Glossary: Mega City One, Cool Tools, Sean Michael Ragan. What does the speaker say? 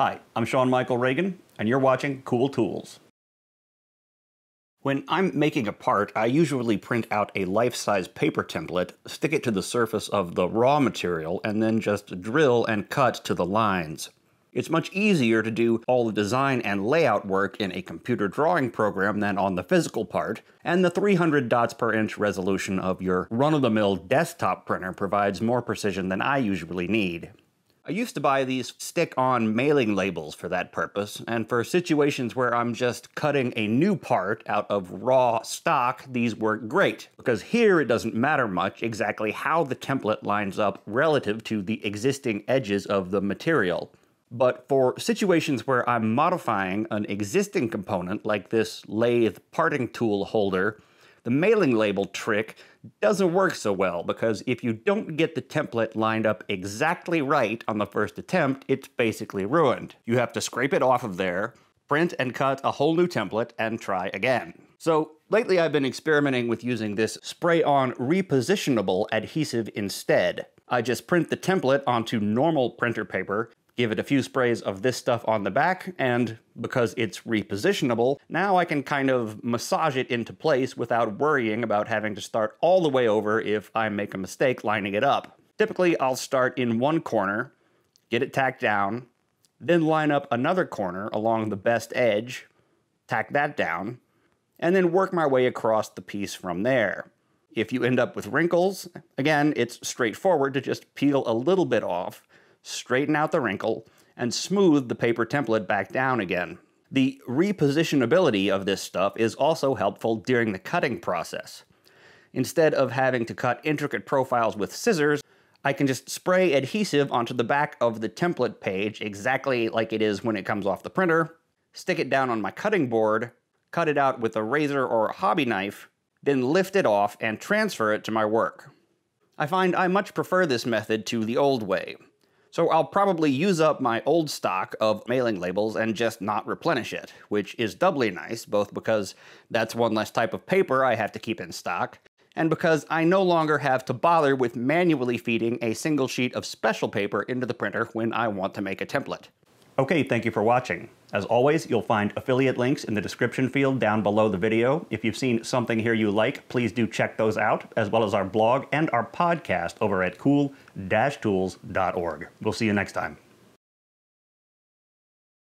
Hi, I'm Sean Michael Ragan, and you're watching Cool Tools. When I'm making a part, I usually print out a life-size paper template, stick it to the surface of the raw material, and then just drill and cut to the lines. It's much easier to do all the design and layout work in a computer drawing program than on the physical part, and the 300 dots per inch resolution of your run-of-the-mill desktop printer provides more precision than I usually need. I used to buy these stick-on mailing labels for that purpose, and for situations where I'm just cutting a new part out of raw stock, these work great, because here it doesn't matter much exactly how the template lines up relative to the existing edges of the material. But for situations where I'm modifying an existing component, like this lathe parting tool holder, the mailing label trick doesn't work so well, because if you don't get the template lined up exactly right on the first attempt, it's basically ruined. You have to scrape it off of there, print and cut a whole new template, and try again. So lately I've been experimenting with using this spray-on repositionable adhesive instead. I just print the template onto normal printer paper, give it a few sprays of this stuff on the back, and because it's repositionable, now I can kind of massage it into place without worrying about having to start all the way over if I make a mistake lining it up. Typically, I'll start in one corner, get it tacked down, then line up another corner along the best edge, tack that down, and then work my way across the piece from there. If you end up with wrinkles, again, it's straightforward to just peel a little bit off, straighten out the wrinkle, and smooth the paper template back down again. The repositionability of this stuff is also helpful during the cutting process. Instead of having to cut intricate profiles with scissors, I can just spray adhesive onto the back of the template page exactly like it is when it comes off the printer, stick it down on my cutting board, cut it out with a razor or a hobby knife, then lift it off and transfer it to my work. I find I much prefer this method to the old way. So I'll probably use up my old stock of mailing labels and just not replenish it, which is doubly nice, both because that's one less type of paper I have to keep in stock, and because I no longer have to bother with manually feeding a single sheet of special paper into the printer when I want to make a template. Okay, thank you for watching. As always, you'll find affiliate links in the description field down below the video. If you've seen something here you like, please do check those out, as well as our blog and our podcast over at cool-tools.org. We'll see you next time.